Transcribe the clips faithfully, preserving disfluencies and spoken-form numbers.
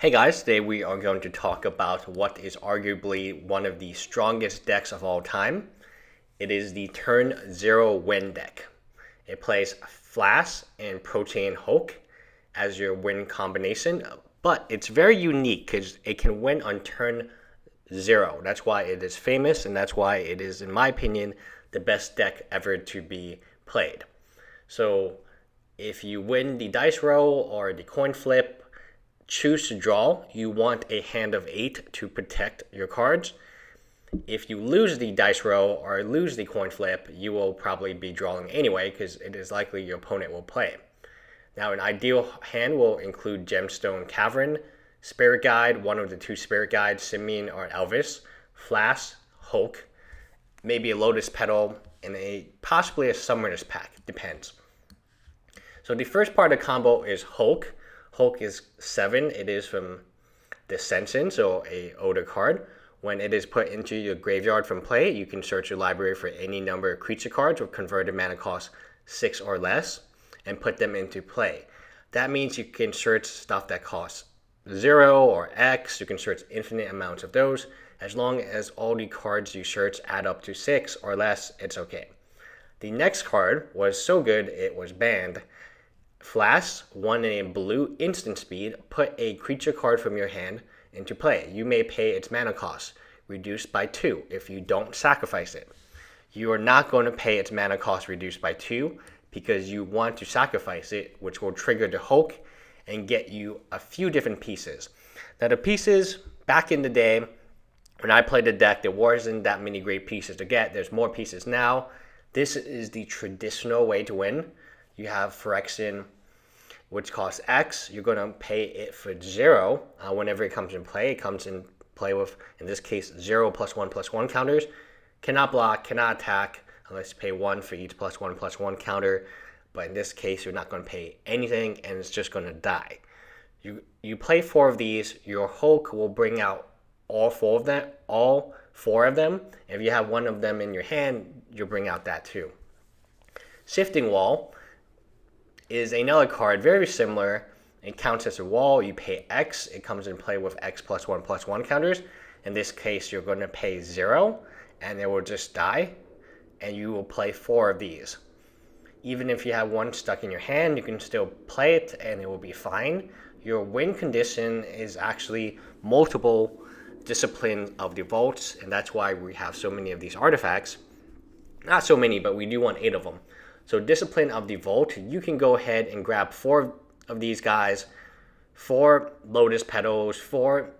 Hey guys, today we are going to talk about what is arguably one of the strongest decks of all time. It is the Turn Zero Win deck. It plays Flash and Protean Hulk as your win combination, but it's very unique because it can win on turn zero. That's why it is famous, and that's why it is, in my opinion, the best deck ever to be played. So if you win the dice roll or the coin flip, choose to draw, you want a hand of eight to protect your cards. If you lose the dice roll or lose the coin flip, you will probably be drawing anyway because it is likely your opponent will play. Now, an ideal hand will include Gemstone Cavern, Spirit Guide, one of the two Spirit Guides, Simian or Elvish, Flash, Hulk, maybe a Lotus Petal, and a possibly a Summoner's Pack, depends. So the first part of the combo is Hulk. Hulk is seven, it is from Dissension, so a older card. When it is put into your graveyard from play, you can search your library for any number of creature cards with converted mana cost six or less and put them into play. That means you can search stuff that costs zero or X, you can search infinite amounts of those. As long as all the cards you search add up to six or less, it's okay. The next card was so good it was banned. Flash, one in a blue instant speed, put a creature card from your hand into play. You may pay its mana cost, reduced by two, if you don't sacrifice it. You are not going to pay its mana cost reduced by two because you want to sacrifice it, which will trigger the Hulk and get you a few different pieces. Now the pieces, back in the day, when I played the deck, there wasn't that many great pieces to get. There's more pieces now. This is the traditional way to win. You have Phyrexian, which costs X. You're going to pay it for zero uh, whenever it comes in play. It comes in play with, in this case, zero plus one plus one counters. Cannot block, cannot attack, unless you pay one for each plus one plus one counter. But in this case, you're not going to pay anything, and it's just going to die. You you play four of these. Your Hulk will bring out all four of them. All four of them. If you have one of them in your hand, you'll bring out that too. Shifting Wall is another card very similar. It counts as a wall. You pay X. It comes in play with X plus one plus one counters. In this case, you're going to pay zero, and it will just die. And you will play four of these. Even if you have one stuck in your hand, you can still play it, and it will be fine. Your win condition is actually multiple Discipline of the Vaults, and that's why we have so many of these artifacts. Not so many, but we do want eight of them. So Discipline of the Vault, you can go ahead and grab four of these guys, four Lotus Petals, four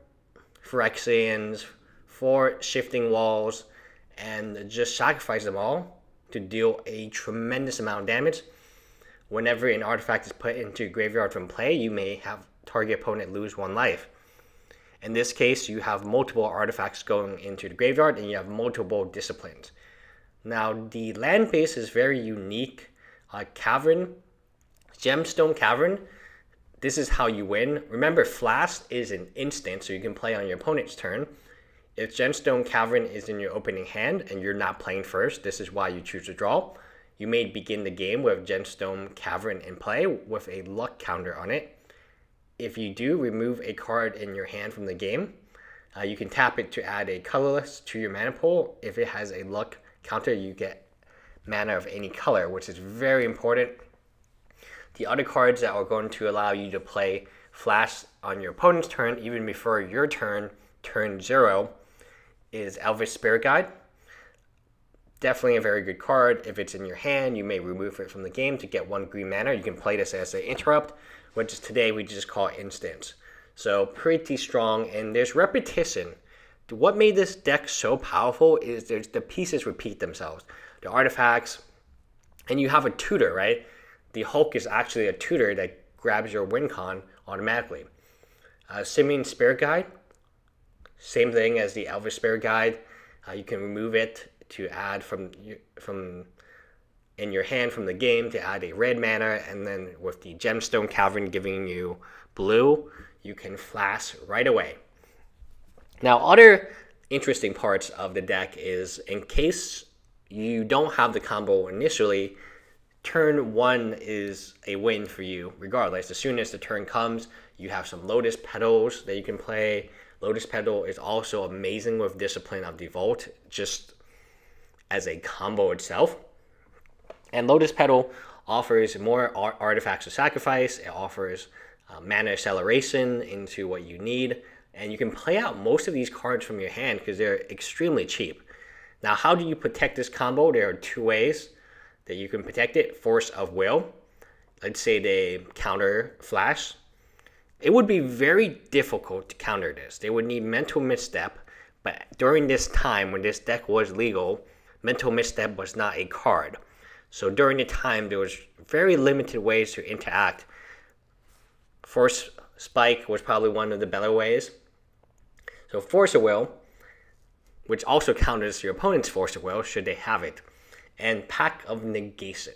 Phyrexians, four Shifting Walls, and just sacrifice them all to deal a tremendous amount of damage. Whenever an artifact is put into your graveyard from play, you may have target opponent lose one life. In this case, you have multiple artifacts going into the graveyard, and you have multiple Disciplines. Now, the land base is very unique. Uh, cavern, Gemstone Cavern, this is how you win. Remember, Flash is an instant, so you can play on your opponent's turn. If Gemstone Cavern is in your opening hand and you're not playing first, this is why you choose to draw. You may begin the game with Gemstone Cavern in play with a luck counter on it. If you do, remove a card in your hand from the game. Uh, you can tap it to add a colorless to your mana pool. If it has a luck counter, you get mana of any color, which is very important. The other cards that are going to allow you to play Flash on your opponent's turn, even before your turn, turn zero, is Elvish Spirit Guide. Definitely a very good card. If it's in your hand, you may remove it from the game to get one green mana. You can play this as an interrupt, which is today we just call instance. So pretty strong, and there's repetition. What made this deck so powerful is there's the pieces repeat themselves, the artifacts, and you have a tutor, right? The Hulk is actually a tutor that grabs your win con automatically. Uh, Simian Spirit Guide, same thing as the Elvish Spirit Guide. Uh, you can remove it to add from from in your hand from the game to add a red mana, and then with the Gemstone Cavern giving you blue, you can Flash right away. Now, other interesting parts of the deck is, in case you don't have the combo initially, turn one is a win for you regardless. As soon as the turn comes, you have some Lotus Petals that you can play. Lotus Petal is also amazing with Discipline of the Vault, just as a combo itself. And Lotus Petal offers more art artifacts to sacrifice. It offers uh, mana acceleration into what you need. And you can play out most of these cards from your hand because they're extremely cheap. Now, how do you protect this combo? There are two ways that you can protect it. Force of Will. Let's say they counter Flash. It would be very difficult to counter this. They would need Mental Misstep. But during this time when this deck was legal, Mental Misstep was not a card. So during the time, there was very limited ways to interact. Force Spike was probably one of the better ways. So Force of Will, which also counters your opponent's Force of Will, should they have it. And Pack of Negation.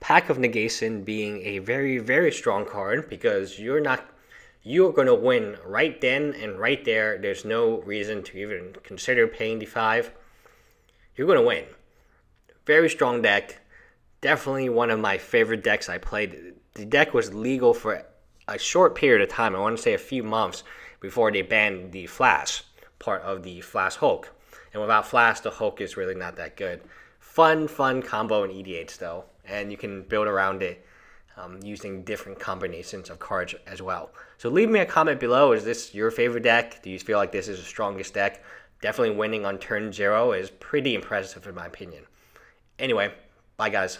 Pack of Negation being a very, very strong card because you're not, you're going to win right then and right there. There's no reason to even consider paying the five. You're going to win. Very strong deck. Definitely one of my favorite decks I played. The deck was legal for a short period of time. I want to say a few months before they banned the Flash, part of the Flash Hulk. And without Flash, the Hulk is really not that good. Fun, fun combo in E D H though. And you can build around it um, using different combinations of cards as well. So leave me a comment below. Is this your favorite deck? Do you feel like this is the strongest deck? Definitely winning on turn zero is pretty impressive in my opinion. Anyway, bye guys.